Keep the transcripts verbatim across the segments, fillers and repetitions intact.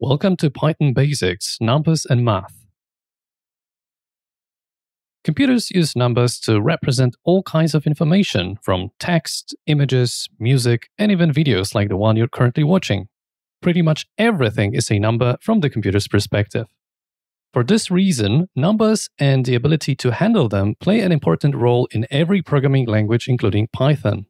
Welcome to Python Basics, Numbers and Math. Computers use numbers to represent all kinds of information, from text, images, music, and even videos like the one you're currently watching. Pretty much everything is a number from the computer's perspective. For this reason, numbers and the ability to handle them play an important role in every programming language, including Python.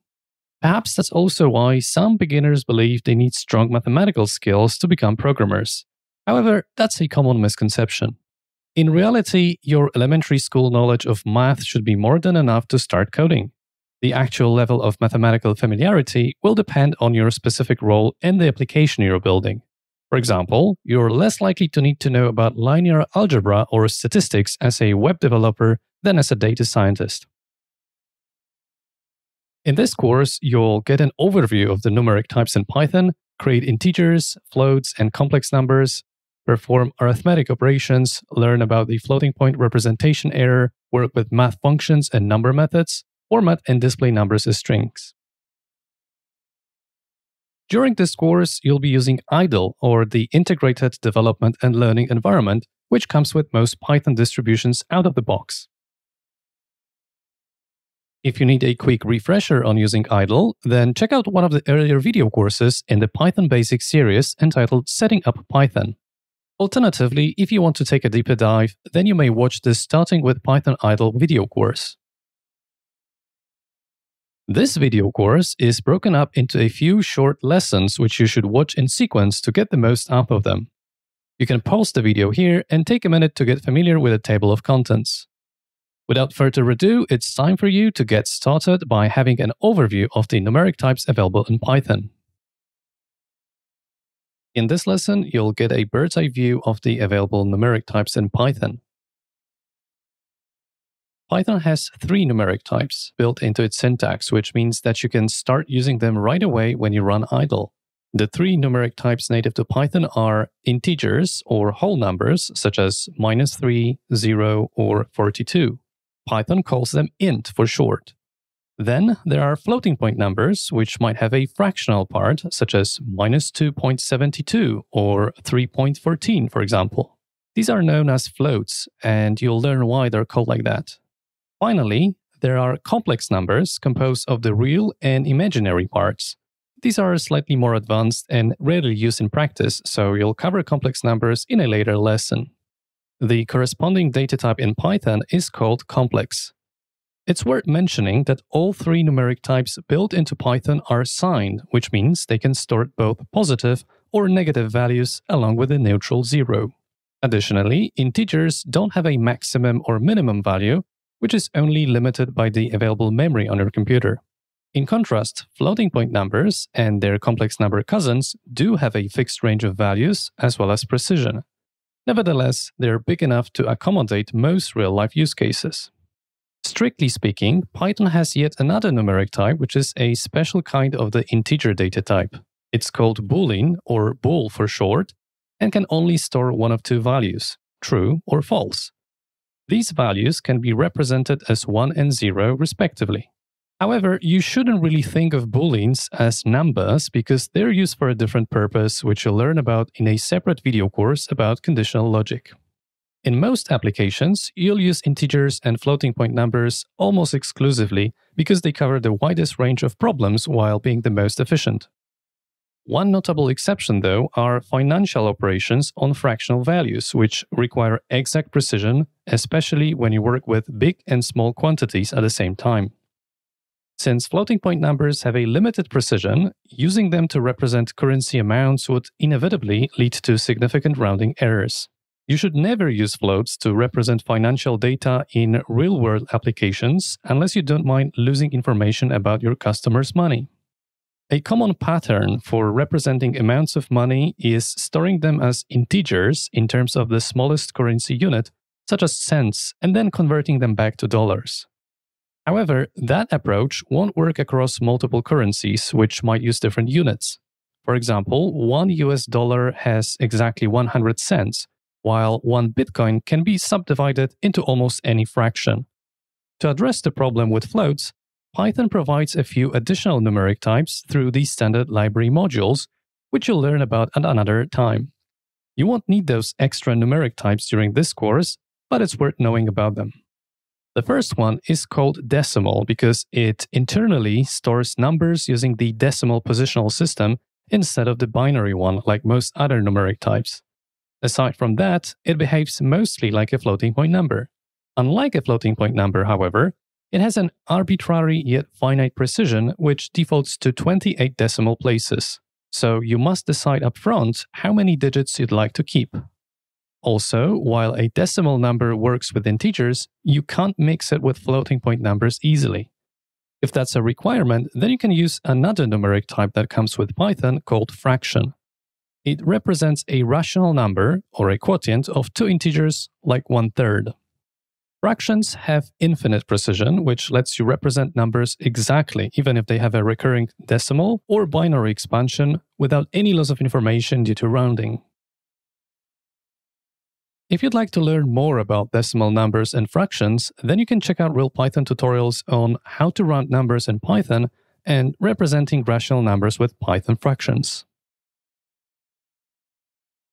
Perhaps that's also why some beginners believe they need strong mathematical skills to become programmers. However, that's a common misconception. In reality, your elementary school knowledge of math should be more than enough to start coding. The actual level of mathematical familiarity will depend on your specific role and the application you're building. For example, you're less likely to need to know about linear algebra or statistics as a web developer than as a data scientist. In this course, you'll get an overview of the numeric types in Python, create integers, floats, and complex numbers, perform arithmetic operations, learn about the floating point representation error, work with math functions and number methods, format and display numbers as strings. During this course, you'll be using IDLE, or the Integrated Development and Learning Environment, which comes with most Python distributions out of the box. If you need a quick refresher on using IDLE, then check out one of the earlier video courses in the Python Basics series entitled Setting Up Python. Alternatively, if you want to take a deeper dive, then you may watch this Starting with Python IDLE video course. This video course is broken up into a few short lessons which you should watch in sequence to get the most out of them. You can pause the video here and take a minute to get familiar with the table of contents. Without further ado, it's time for you to get started by having an overview of the numeric types available in Python. In this lesson, you'll get a bird's eye view of the available numeric types in Python. Python has three numeric types built into its syntax, which means that you can start using them right away when you run IDLE. The three numeric types native to Python are integers, or whole numbers, such as minus three, zero, or forty-two. Python calls them int for short. Then there are floating point numbers, which might have a fractional part, such as minus two point seven two or three point one four, for example. These are known as floats, and you'll learn why they're called like that. Finally, there are complex numbers composed of the real and imaginary parts. These are slightly more advanced and rarely used in practice, so you'll cover complex numbers in a later lesson. The corresponding data type in Python is called complex. It's worth mentioning that all three numeric types built into Python are signed, which means they can store both positive or negative values along with a neutral zero. Additionally, integers don't have a maximum or minimum value, which is only limited by the available memory on your computer. In contrast, floating point numbers and their complex number cousins do have a fixed range of values as well as precision. Nevertheless, they're big enough to accommodate most real-life use cases. Strictly speaking, Python has yet another numeric type, which is a special kind of the integer data type. It's called boolean, or bool for short, and can only store one of two values, true or false. These values can be represented as one and zero respectively. However, you shouldn't really think of booleans as numbers because they're used for a different purpose, which you'll learn about in a separate video course about conditional logic. In most applications, you'll use integers and floating point numbers almost exclusively because they cover the widest range of problems while being the most efficient. One notable exception, though, are financial operations on fractional values, which require exact precision, especially when you work with big and small quantities at the same time. Since floating point numbers have a limited precision, using them to represent currency amounts would inevitably lead to significant rounding errors. You should never use floats to represent financial data in real-world applications unless you don't mind losing information about your customers' money. A common pattern for representing amounts of money is storing them as integers in terms of the smallest currency unit, such as cents, and then converting them back to dollars. However, that approach won't work across multiple currencies, which might use different units. For example, one U S dollar has exactly one hundred cents, while one Bitcoin can be subdivided into almost any fraction. To address the problem with floats, Python provides a few additional numeric types through the standard library modules, which you'll learn about at another time. You won't need those extra numeric types during this course, but it's worth knowing about them. The first one is called decimal because it internally stores numbers using the decimal positional system instead of the binary one like most other numeric types. Aside from that, it behaves mostly like a floating point number. Unlike a floating point number, however, it has an arbitrary yet finite precision which defaults to twenty-eight decimal places. So you must decide upfront how many digits you'd like to keep. Also, while a decimal number works with integers, you can't mix it with floating point numbers easily. If that's a requirement, then you can use another numeric type that comes with Python called fraction. It represents a rational number, or a quotient, of two integers, like one-third. Fractions have infinite precision, which lets you represent numbers exactly, even if they have a recurring decimal or binary expansion, without any loss of information due to rounding. If you'd like to learn more about decimal numbers and fractions, then you can check out Real Python tutorials on how to round numbers in Python and representing rational numbers with Python fractions.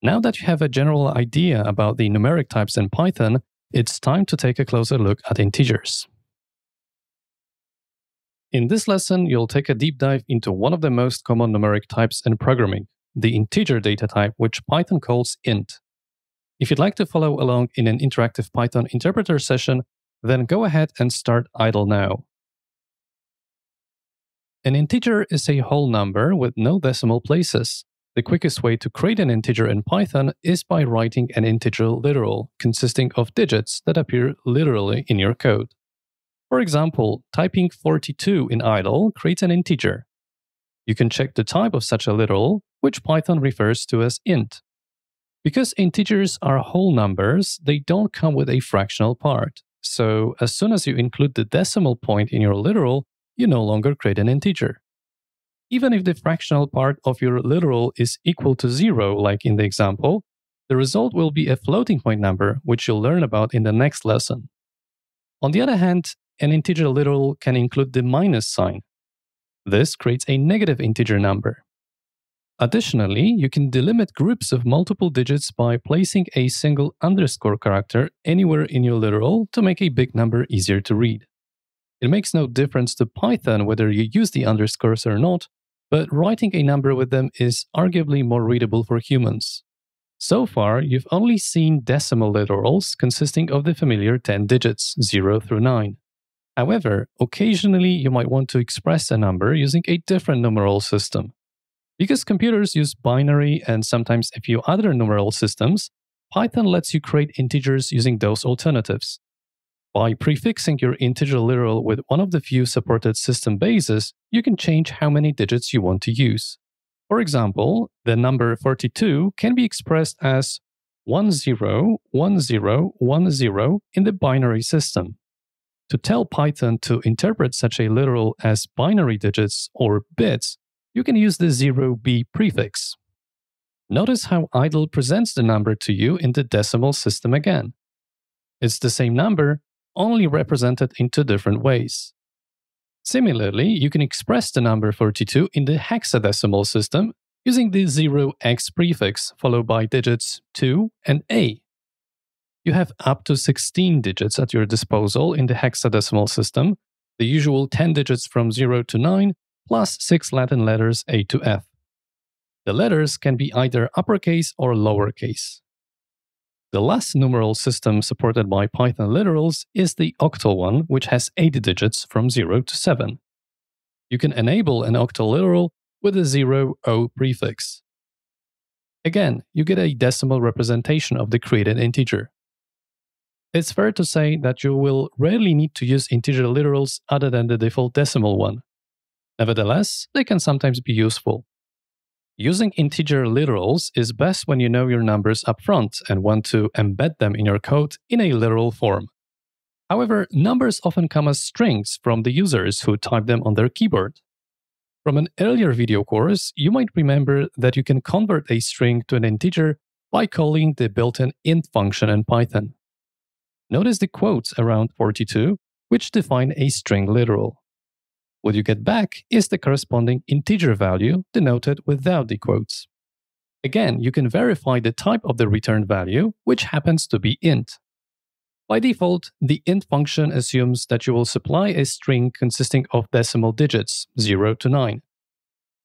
Now that you have a general idea about the numeric types in Python, it's time to take a closer look at integers. In this lesson, you'll take a deep dive into one of the most common numeric types in programming, the integer data type, which Python calls int. If you'd like to follow along in an interactive Python interpreter session, then go ahead and start idle now. An integer is a whole number with no decimal places. The quickest way to create an integer in Python is by writing an integer literal, consisting of digits that appear literally in your code. For example, typing forty-two in idle creates an integer. You can check the type of such a literal, which Python refers to as int. Because integers are whole numbers, they don't come with a fractional part. So as soon as you include the decimal point in your literal, you no longer create an integer. Even if the fractional part of your literal is equal to zero, like in the example, the result will be a floating point number, which you'll learn about in the next lesson. On the other hand, an integer literal can include the minus sign. This creates a negative integer number. Additionally, you can delimit groups of multiple digits by placing a single underscore character anywhere in your literal to make a big number easier to read. It makes no difference to Python whether you use the underscores or not, but writing a number with them is arguably more readable for humans. So far, you've only seen decimal literals consisting of the familiar ten digits, zero through nine. However, occasionally you might want to express a number using a different numeral system. Because computers use binary and sometimes a few other numeral systems, Python lets you create integers using those alternatives. By prefixing your integer literal with one of the few supported system bases, you can change how many digits you want to use. For example, the number forty-two can be expressed as one zero one zero one zero in the binary system. To tell Python to interpret such a literal as binary digits or bits, you can use the zero B prefix. Notice how idle presents the number to you in the decimal system again. It's the same number, only represented in two different ways. Similarly, you can express the number forty-two in the hexadecimal system using the zero x prefix followed by digits two and A. You have up to sixteen digits at your disposal in the hexadecimal system, the usual ten digits from zero to nine, plus six Latin letters A to F. The letters can be either uppercase or lowercase. The last numeral system supported by Python literals is the octal one, which has eight digits from zero to seven. You can enable an octal literal with a zero O prefix. Again, you get a decimal representation of the created integer. It's fair to say that you will rarely need to use integer literals other than the default decimal one. Nevertheless, they can sometimes be useful. Using integer literals is best when you know your numbers upfront and want to embed them in your code in a literal form. However, numbers often come as strings from the users who type them on their keyboard. From an earlier video course, you might remember that you can convert a string to an integer by calling the built-in int function in Python. Notice the quotes around forty-two, which define a string literal. What you get back is the corresponding integer value denoted without the quotes. Again, you can verify the type of the returned value, which happens to be int. By default, the int function assumes that you will supply a string consisting of decimal digits, zero to nine.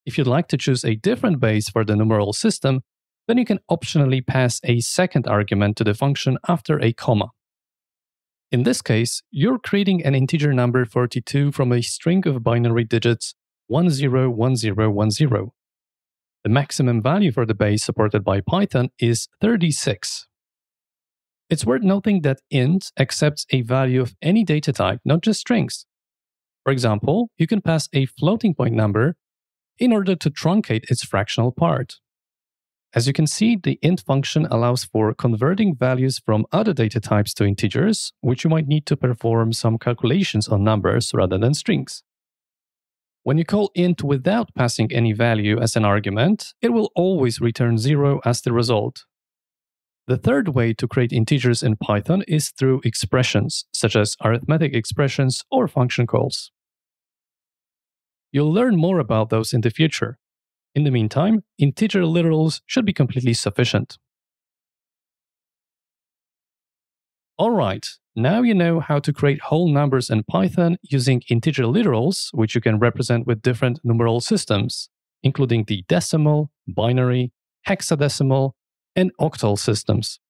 If you'd like to choose a different base for the numeral system, then you can optionally pass a second argument to the function after a comma. In this case, you're creating an integer number forty-two from a string of binary digits one zero one zero one zero. The maximum value for the base supported by Python is thirty-six. It's worth noting that int accepts a value of any data type, not just strings. For example, you can pass a floating point number in order to truncate its fractional part. As you can see, the int function allows for converting values from other data types to integers, which you might need to perform some calculations on numbers rather than strings. When you call int without passing any value as an argument, it will always return zero as the result. The third way to create integers in Python is through expressions, such as arithmetic expressions or function calls. You'll learn more about those in the future. In the meantime, integer literals should be completely sufficient. Alright, now you know how to create whole numbers in Python using integer literals, which you can represent with different numeral systems, including the decimal, binary, hexadecimal, and octal systems.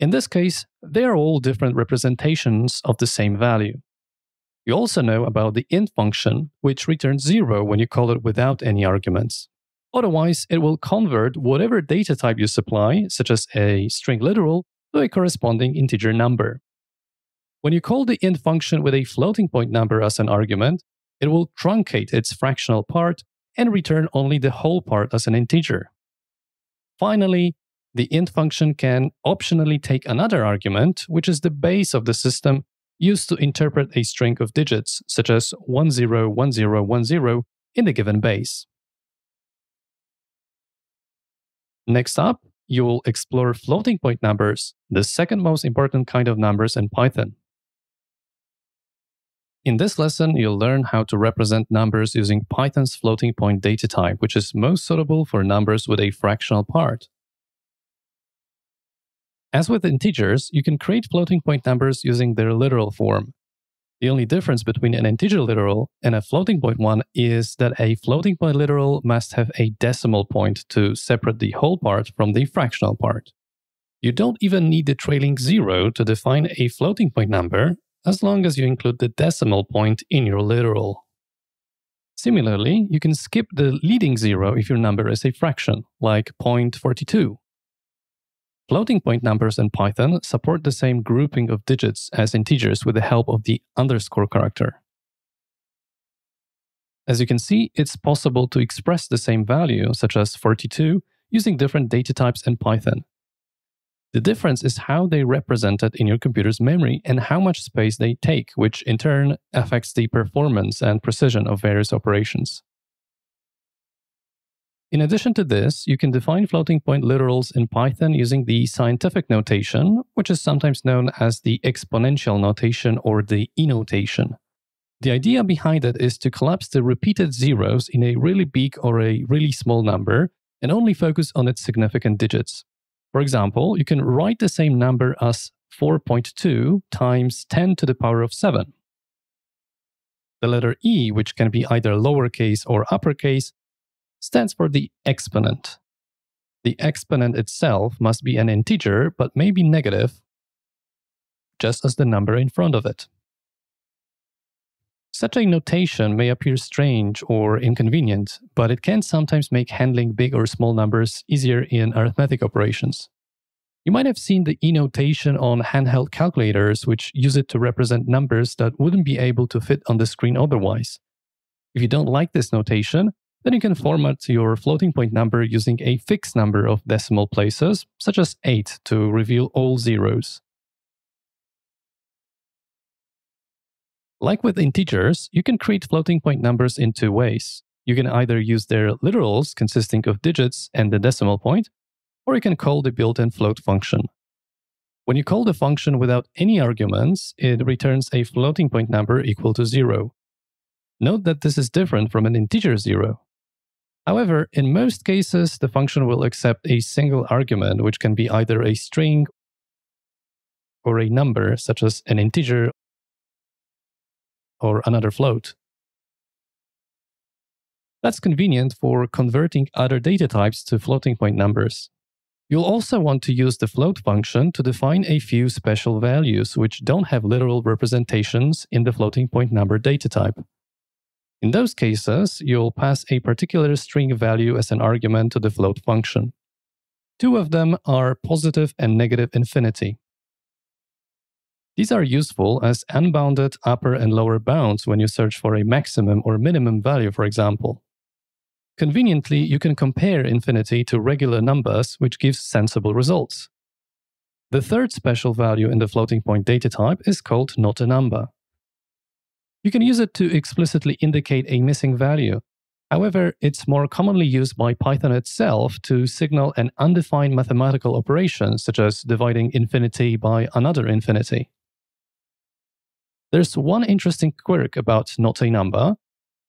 In this case, they are all different representations of the same value. You also know about the int function, which returns zero when you call it without any arguments. Otherwise, it will convert whatever data type you supply, such as a string literal, to a corresponding integer number. When you call the int function with a floating point number as an argument, it will truncate its fractional part and return only the whole part as an integer. Finally, the int function can optionally take another argument, which is the base of the system used to interpret a string of digits, such as one zero one zero one zero in the given base. Next up, you will explore floating point numbers, the second most important kind of numbers in Python. In this lesson, you'll learn how to represent numbers using Python's floating point data type, which is most suitable for numbers with a fractional part. As with integers, you can create floating point numbers using their literal form. The only difference between an integer literal and a floating point one is that a floating point literal must have a decimal point to separate the whole part from the fractional part. You don't even need the trailing zero to define a floating point number, as long as you include the decimal point in your literal. Similarly, you can skip the leading zero if your number is a fraction, like zero point four two. Floating point numbers in Python support the same grouping of digits as integers with the help of the underscore character. As you can see, it's possible to express the same value, such as forty-two, using different data types in Python. The difference is how they are represented in your computer's memory and how much space they take, which in turn affects the performance and precision of various operations. In addition to this, you can define floating point literals in Python using the scientific notation, which is sometimes known as the exponential notation or the e-notation. The idea behind it is to collapse the repeated zeros in a really big or a really small number and only focus on its significant digits. For example, you can write the same number as four point two times ten to the power of seven. The letter E, which can be either lowercase or uppercase, stands for the exponent. The exponent itself must be an integer, but may be negative, just as the number in front of it. Such a notation may appear strange or inconvenient, but it can sometimes make handling big or small numbers easier in arithmetic operations. You might have seen the e-notation on handheld calculators, which use it to represent numbers that wouldn't be able to fit on the screen otherwise. If you don't like this notation, then you can format your floating point number using a fixed number of decimal places, such as eight, to reveal all zeros. Like with integers, you can create floating point numbers in two ways. You can either use their literals, consisting of digits and the decimal point, or you can call the built-in float function. When you call the function without any arguments, it returns a floating point number equal to zero. Note that this is different from an integer zero. However, in most cases, the function will accept a single argument, which can be either a string or a number, such as an integer or another float. That's convenient for converting other data types to floating point numbers. You'll also want to use the float function to define a few special values which don't have literal representations in the floating point number data type. In those cases, you'll pass a particular string value as an argument to the float function. Two of them are positive and negative infinity. These are useful as unbounded upper and lower bounds when you search for a maximum or minimum value, for example. Conveniently, you can compare infinity to regular numbers, which gives sensible results. The third special value in the floating point data type is called not a number. You can use it to explicitly indicate a missing value. However, it's more commonly used by Python itself to signal an undefined mathematical operation, such as dividing infinity by another infinity. There's one interesting quirk about not a number.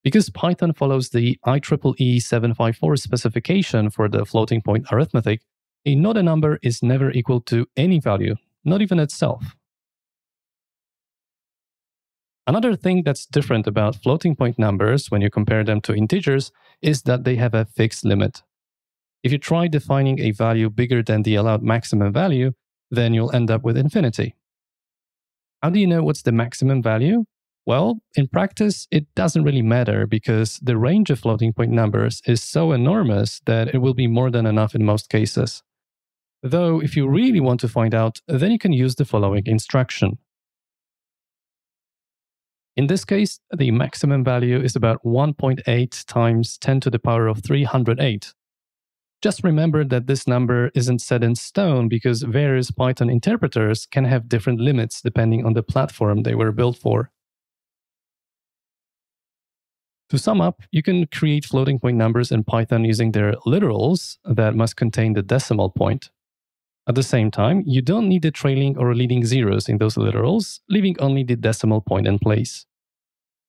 Because Python follows the I triple E seven five four specification for the floating point arithmetic, a not a number is never equal to any value, not even itself. Another thing that's different about floating point numbers when you compare them to integers is that they have a fixed limit. If you try defining a value bigger than the allowed maximum value, then you'll end up with infinity. How do you know what's the maximum value? Well, in practice, it doesn't really matter because the range of floating point numbers is so enormous that it will be more than enough in most cases. Though, if you really want to find out, then you can use the following instruction. In this case, the maximum value is about one point eight times ten to the power of three hundred eight. Just remember that this number isn't set in stone because various Python interpreters can have different limits depending on the platform they were built for. To sum up, you can create floating point numbers in Python using their literals that must contain the decimal point. At the same time, you don't need the trailing or leading zeros in those literals, leaving only the decimal point in place.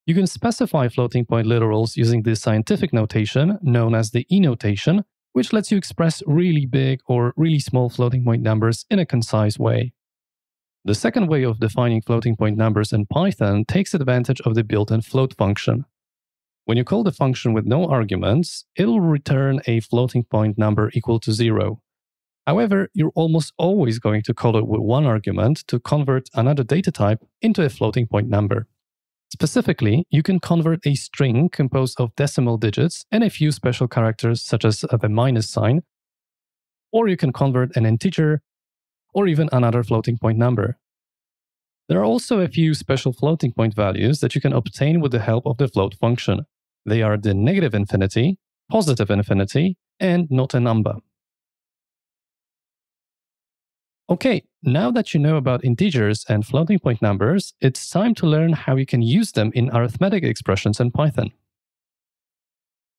You can specify floating point literals using the scientific notation, known as the E notation, which lets you express really big or really small floating point numbers in a concise way. The second way of defining floating point numbers in Python takes advantage of the built-in float function. When you call the function with no arguments, it'll return a floating point number equal to zero. However, you're almost always going to call it with one argument to convert another data type into a floating point number. Specifically, you can convert a string composed of decimal digits and a few special characters such as the minus sign, or you can convert an integer or even another floating point number. There are also a few special floating point values that you can obtain with the help of the float function. They are the negative infinity, positive infinity, and not a number. Okay, now that you know about integers and floating point numbers, it's time to learn how you can use them in arithmetic expressions in Python.